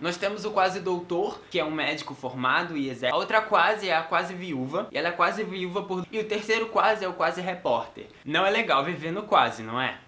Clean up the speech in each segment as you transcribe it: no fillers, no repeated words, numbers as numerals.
Nós temos o quase doutor, que é um médico formado e exerce. A outra quase é a quase viúva, e ela é quase viúva por... E o terceiro quase é o quase repórter. Não é legal viver no quase, não é?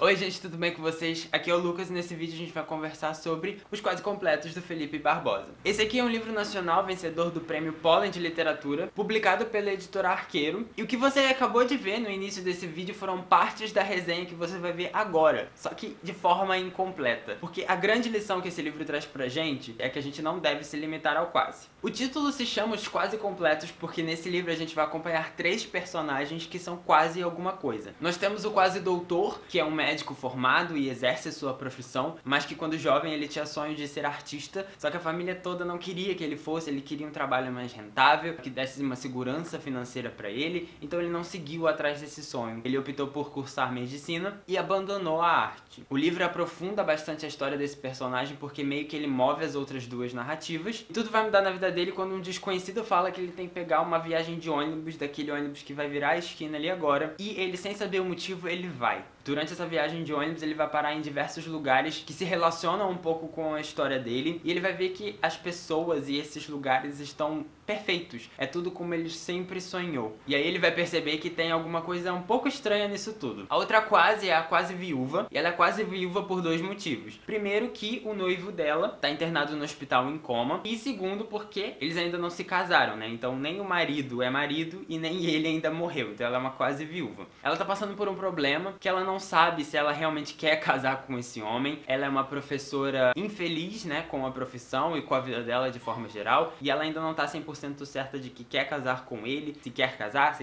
Oi gente, tudo bem com vocês? Aqui é o Lucas e nesse vídeo a gente vai conversar sobre Os Quase Completos, do Felippe Barbosa. Esse aqui é um livro nacional vencedor do prêmio Pólen de literatura, publicado pela Editora Arqueiro. E o que você acabou de ver no início desse vídeo foram partes da resenha que você vai ver agora, só que de forma incompleta. Porque a grande lição que esse livro traz pra gente é que a gente não deve se limitar ao quase. O título se chama Os Quase Completos porque nesse livro a gente vai acompanhar três personagens que são quase alguma coisa. Nós temos o quase doutor, que é um médico formado e exerce sua profissão, mas que quando jovem ele tinha sonho de ser artista, só que a família toda não queria que ele fosse, ele queria um trabalho mais rentável, que desse uma segurança financeira pra ele, então ele não seguiu atrás desse sonho. Ele optou por cursar medicina e abandonou a arte. O livro aprofunda bastante a história desse personagem porque meio que ele move as outras duas narrativas, e tudo vai mudar na vida dele quando um desconhecido fala que ele tem que pegar uma viagem de ônibus, daquele ônibus que vai virar a esquina ali agora, e ele, sem saber o motivo, ele vai. Durante essa viagem de ônibus, ele vai parar em diversos lugares que se relacionam um pouco com a história dele. E ele vai ver que as pessoas e esses lugares estão perfeitos. É tudo como ele sempre sonhou. E aí ele vai perceber que tem alguma coisa um pouco estranha nisso tudo. A outra quase é a quase viúva. E ela é quase viúva por dois motivos. Primeiro, que o noivo dela está internado no hospital em coma. E segundo, porque eles ainda não se casaram, né? Então nem o marido é marido e nem ele ainda morreu. Então ela é uma quase viúva. Ela tá passando por um problema que ela não sabe se ela realmente quer casar com esse homem. Ela é uma professora infeliz, né, com a profissão e com a vida dela de forma geral, e ela ainda não tá 100% certa de que quer casar com ele, se quer casar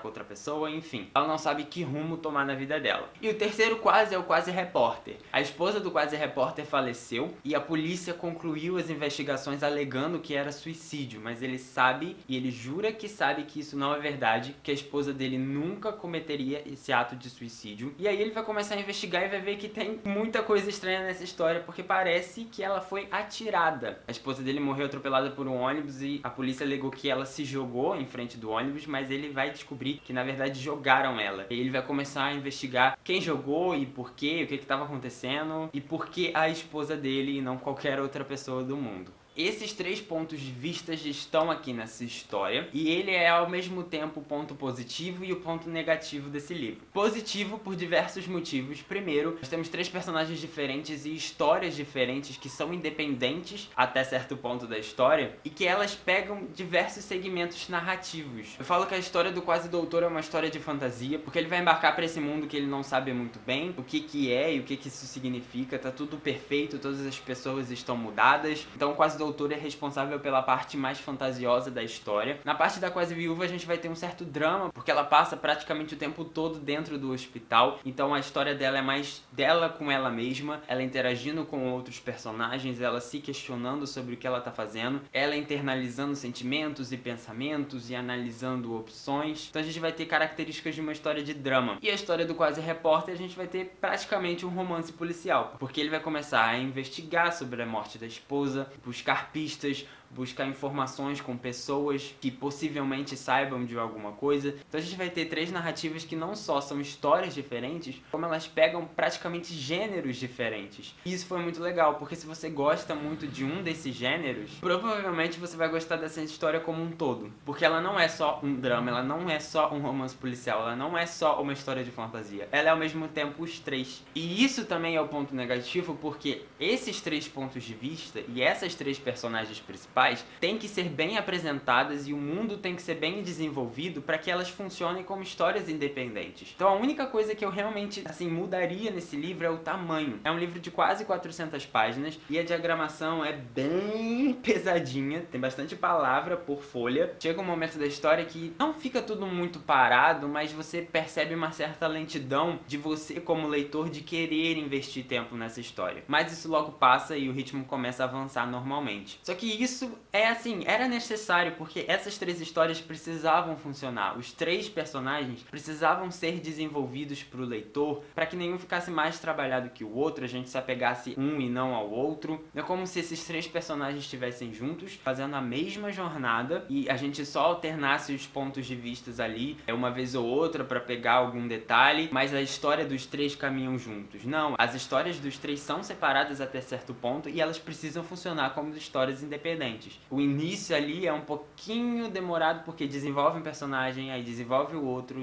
com outra pessoa, enfim. Ela não sabe que rumo tomar na vida dela. E o terceiro quase é o quase repórter. A esposa do quase repórter faleceu e a polícia concluiu as investigações alegando que era suicídio, mas ele sabe e ele jura que sabe que isso não é verdade, que a esposa dele nunca cometeria esse ato de suicídio. E aí ele vai começar a investigar e vai ver que tem muita coisa estranha nessa história, porque parece que ela foi atirada. A esposa dele morreu atropelada por um ônibus e a polícia alegou que ela se jogou em frente do ônibus, mas ele vai descobrir que na verdade jogaram ela. E ele vai começar a investigar quem jogou e por quê, o que estava acontecendo e por que a esposa dele e não qualquer outra pessoa do mundo. Esses três pontos de vista estão aqui nessa história e ele é ao mesmo tempo o ponto positivo e o ponto negativo desse livro. Positivo por diversos motivos. Primeiro, nós temos três personagens diferentes e histórias diferentes que são independentes até certo ponto da história e que elas pegam diversos segmentos narrativos. Eu falo que a história do quase doutor é uma história de fantasia porque ele vai embarcar pra esse mundo que ele não sabe muito bem o que é e o que isso significa. Tá tudo perfeito, todas as pessoas estão mudadas, então o quase doutor é responsável pela parte mais fantasiosa da história. Na parte da quase viúva a gente vai ter um certo drama, porque ela passa praticamente o tempo todo dentro do hospital, então a história dela é mais dela com ela mesma, ela interagindo com outros personagens, ela se questionando sobre o que ela tá fazendo, ela internalizando sentimentos e pensamentos e analisando opções. Então a gente vai ter características de uma história de drama. E a história do quase repórter a gente vai ter praticamente um romance policial, porque ele vai começar a investigar sobre a morte da esposa, buscar pistas, buscar informações com pessoas que possivelmente saibam de alguma coisa. Então a gente vai ter três narrativas que não só são histórias diferentes, como elas pegam praticamente gêneros diferentes. E isso foi muito legal, porque se você gosta muito de um desses gêneros, provavelmente você vai gostar dessa história como um todo. Porque ela não é só um drama, ela não é só um romance policial, ela não é só uma história de fantasia. Ela é ao mesmo tempo os três. E isso também é o ponto negativo, porque esses três pontos de vista e essas três personagens principais têm que ser bem apresentadas e o mundo tem que ser bem desenvolvido para que elas funcionem como histórias independentes. Então a única coisa que eu realmente, assim, mudaria nesse livro é o tamanho. É um livro de quase 400 páginas e a diagramação é bem pesadinha, tem bastante palavra por folha. Chega um momento da história que não fica tudo muito parado, mas você percebe uma certa lentidão de você como leitor de querer investir tempo nessa história. Mas isso logo passa e o ritmo começa a avançar normalmente. Só que isso isso é assim, era necessário, porque essas três histórias precisavam funcionar. Os três personagens precisavam ser desenvolvidos para o leitor, para que nenhum ficasse mais trabalhado que o outro, a gente se apegasse um e não ao outro. É como se esses três personagens estivessem juntos, fazendo a mesma jornada, e a gente só alternasse os pontos de vistas ali, uma vez ou outra, para pegar algum detalhe, mas a história dos três caminham juntos. Não, as histórias dos três são separadas até certo ponto e elas precisam funcionar como histórias independentes. O início ali é um pouquinho demorado porque desenvolve um personagem, aí desenvolve o outro,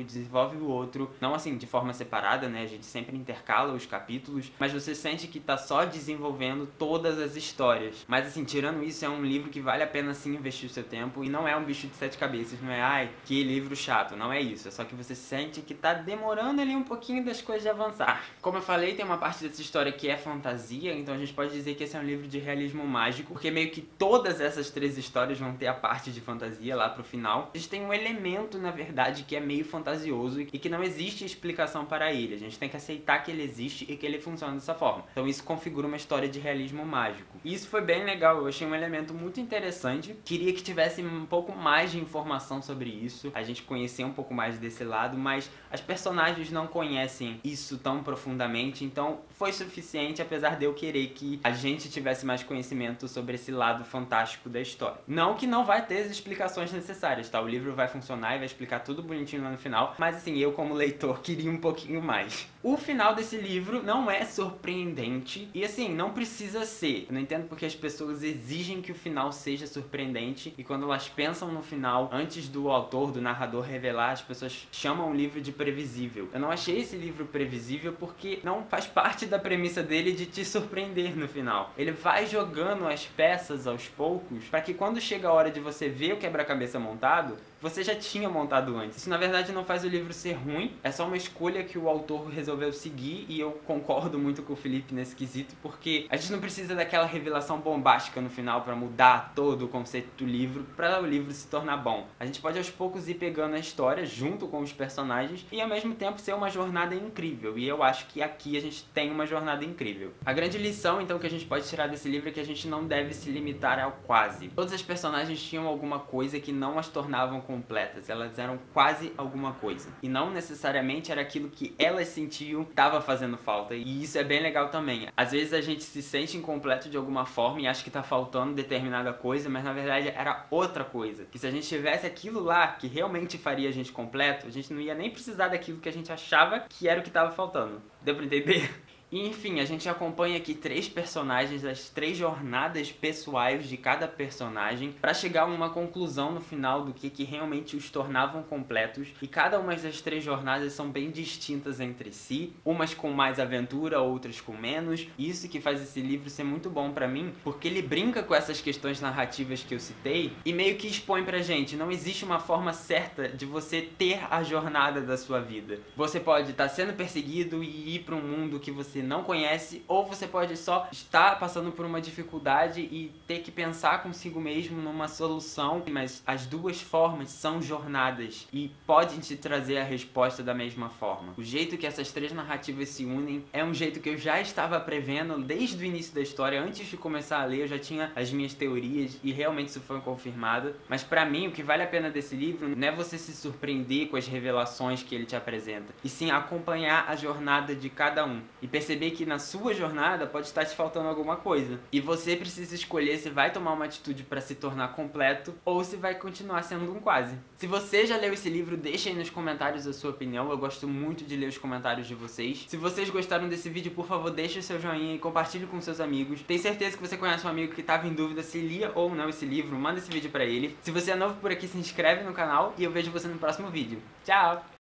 não assim de forma separada, né? A gente sempre intercala os capítulos, mas você sente que tá só desenvolvendo todas as histórias. Mas assim, tirando isso, é um livro que vale a pena sim investir o seu tempo, e não é um bicho de sete cabeças, não é ai, que livro chato, não é isso. É só que você sente que tá demorando ali um pouquinho das coisas de avançar. Como eu falei, tem uma parte dessa história que é fantasia, então a gente pode dizer que esse é um livro de realismo mágico, porque meio que todas essas três histórias vão ter a parte de fantasia lá pro final. A gente tem um elemento, na verdade, que é meio fantasioso e que não existe explicação para ele. A gente tem que aceitar que ele existe e que ele funciona dessa forma. Então isso configura uma história de realismo mágico. E isso foi bem legal, eu achei um elemento muito interessante. Queria que tivesse um pouco mais de informação sobre isso, a gente conhecer um pouco mais desse lado, mas as personagens não conhecem isso tão profundamente, então foi suficiente, apesar de eu querer que a gente tivesse mais conhecimento sobre esse lado fantástico da história. Não que não vai ter as explicações necessárias, tá? O livro vai funcionar e vai explicar tudo bonitinho lá no final, mas assim, eu como leitor queria um pouquinho mais. O final desse livro não é surpreendente, e assim, não precisa ser. Eu não entendo porque as pessoas exigem que o final seja surpreendente, e quando elas pensam no final, antes do autor, do narrador revelar, as pessoas chamam o livro de previsível. Eu não achei esse livro previsível porque não faz parte da premissa dele de te surpreender no final. Ele vai jogando as peças aos poucos, para que quando chega a hora de você ver o quebra-cabeça montado, você já tinha montado antes. Isso na verdade não faz o livro ser ruim, é só uma escolha que o autor resolveu seguir, e eu concordo muito com o Felippe nesse quesito, porque a gente não precisa daquela revelação bombástica no final para mudar todo o conceito do livro, para o livro se tornar bom. A gente pode aos poucos ir pegando a história junto com os personagens e ao mesmo tempo ser uma jornada incrível, e eu acho que aqui a gente tem uma jornada incrível. A grande lição então que a gente pode tirar desse livro é que a gente não deve se limitar ao quase. Todas as personagens tinham alguma coisa que não as tornavam completas, elas eram quase alguma coisa. E não necessariamente era aquilo que elas sentiam estava fazendo falta, e isso é bem legal também. Às vezes a gente se sente incompleto de alguma forma e acha que tá faltando determinada coisa, mas na verdade era outra coisa. Que se a gente tivesse aquilo lá que realmente faria a gente completo, a gente não ia nem precisar daquilo que a gente achava que era o que estava faltando. Deu pra entender? E, enfim, a gente acompanha aqui três personagens, as três jornadas pessoais de cada personagem, para chegar a uma conclusão no final do que realmente os tornavam completos. E cada uma das três jornadas são bem distintas entre si, umas com mais aventura, outras com menos. Isso que faz esse livro ser muito bom para mim, porque ele brinca com essas questões narrativas que eu citei e meio que expõe pra gente, não existe uma forma certa de você ter a jornada da sua vida. Você pode estar sendo perseguido e ir para um mundo que você não conhece, ou você pode só estar passando por uma dificuldade e ter que pensar consigo mesmo numa solução, mas as duas formas são jornadas e podem te trazer a resposta da mesma forma. O jeito que essas três narrativas se unem é um jeito que eu já estava prevendo desde o início da história. Antes de começar a ler eu já tinha as minhas teorias e realmente isso foi confirmado, mas pra mim o que vale a pena desse livro não é você se surpreender com as revelações que ele te apresenta, e sim acompanhar a jornada de cada um e perceber que na sua jornada pode estar te faltando alguma coisa. E você precisa escolher se vai tomar uma atitude para se tornar completo ou se vai continuar sendo um quase. Se você já leu esse livro, deixa aí nos comentários a sua opinião. Eu gosto muito de ler os comentários de vocês. Se vocês gostaram desse vídeo, por favor, deixa o seu joinha e compartilhe com seus amigos. Tenho certeza que você conhece um amigo que estava em dúvida se lia ou não esse livro. Manda esse vídeo para ele. Se você é novo por aqui, se inscreve no canal e eu vejo você no próximo vídeo. Tchau!